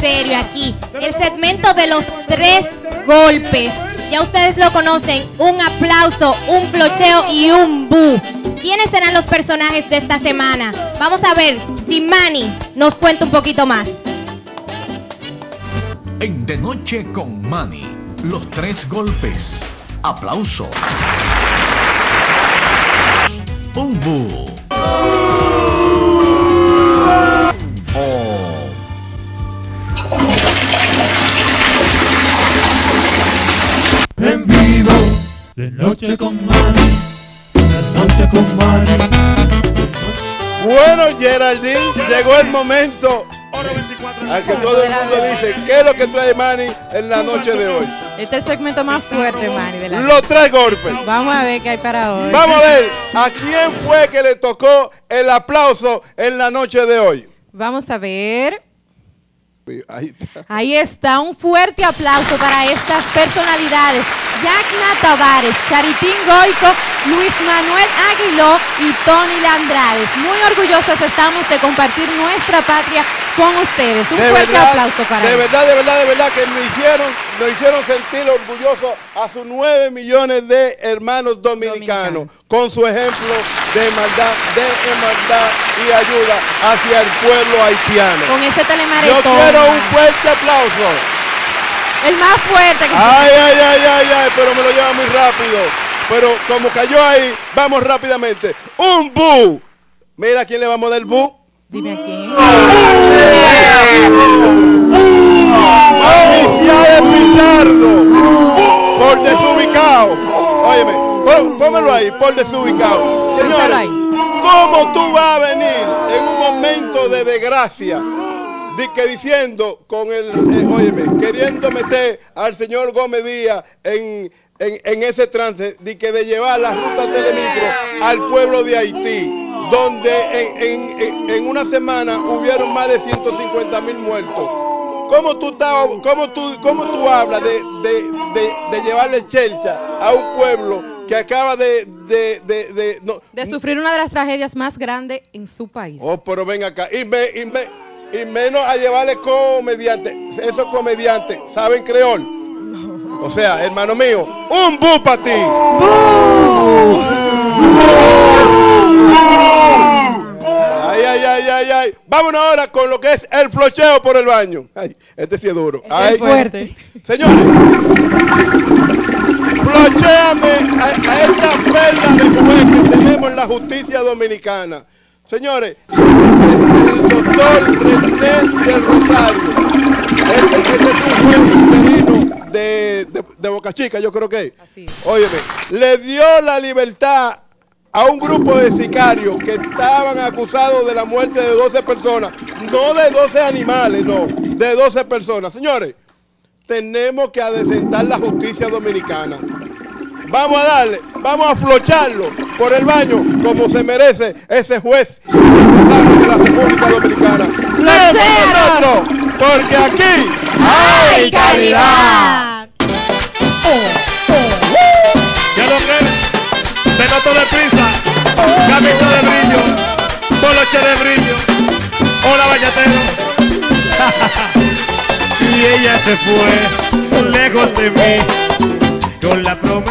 serio aquí, el segmento de los 3 golpes. Ya ustedes lo conocen, un aplauso, un flocheo y un bu. ¿Quiénes serán los personajes de esta semana? Vamos a ver si Manny nos cuenta un poquito más. En De Noche con Manny, los 3 golpes. Aplauso. Un bu. En vivo, de noche con Manny, de noche con Manny. Bueno, Geraldine, llegó el momento al que todo el mundo dice, ¿qué es lo que trae Manny en la noche de hoy? Este es el segmento más fuerte, Manny, de la los 3 golpes. Vamos a ver qué hay para hoy. Vamos a ver a quién fue que le tocó el aplauso en la noche de hoy. Vamos a ver. Ahí está, un fuerte aplauso para estas personalidades: Jatnna Tavarez, Charitín Goico, Luis Manuel Aguiló y Tony Andrade. Muy orgullosos estamos de compartir nuestra patria con ustedes. Un fuerte aplauso para ellos. De verdad que lo hicieron sentir orgulloso a sus 9 millones de hermanos dominicanos con su ejemplo de hermandad y ayuda hacia el pueblo haitiano. Con ese telemaretón. Yo quiero un fuerte aplauso. El más fuerte que ay, pero me lo lleva muy rápido. Pero como cayó ahí, vamos rápidamente. ¡Un bu! Mira, ¿a quién le vamos a dar el bu? Dime aquí. Milciades Pichardo. Por desubicado. Óyeme, póngalo ahí, por desubicado. Señores, ¿cómo tú vas a venir en un momento de desgracia? Que diciendo con óyeme, queriendo meter al señor Gómez Díaz en ese trance de llevar la ruta telemicro al pueblo de Haití, donde en una semana hubieron más de 150.000 muertos. ¿Cómo tú hablas de llevarle chelcha a un pueblo que acaba de sufrir una de las tragedias más grandes en su país? Oh, pero ven acá. Y menos a llevarle comediantes. Esos comediantes saben creol. O sea, hermano mío, un bu para ti. Ay. Vámonos ahora con lo que es el flocheo por el baño. Ay, este sí es duro. Ay, es fuerte. Señores, flocheame a esta perla de mujer que tenemos en la justicia dominicana. Señores, el doctor Rene del Rosario, este es un juez interino de Boca Chica, yo creo que es. Óyeme, le dio la libertad a un grupo de sicarios que estaban acusados de la muerte de 12 personas, no de 12 animales, no, de 12 personas. Señores, tenemos que adecentar la justicia dominicana. Vamos a darle, vamos a aflocharlo por el baño como se merece ese juez de la República Dominicana. ¡Flochero! Porque aquí hay calidad. Ya lo que te noto de prisa, camisa de brillo, poloche de brillo. Hola, vallatero. Y ella se fue lejos de mí con la promesa.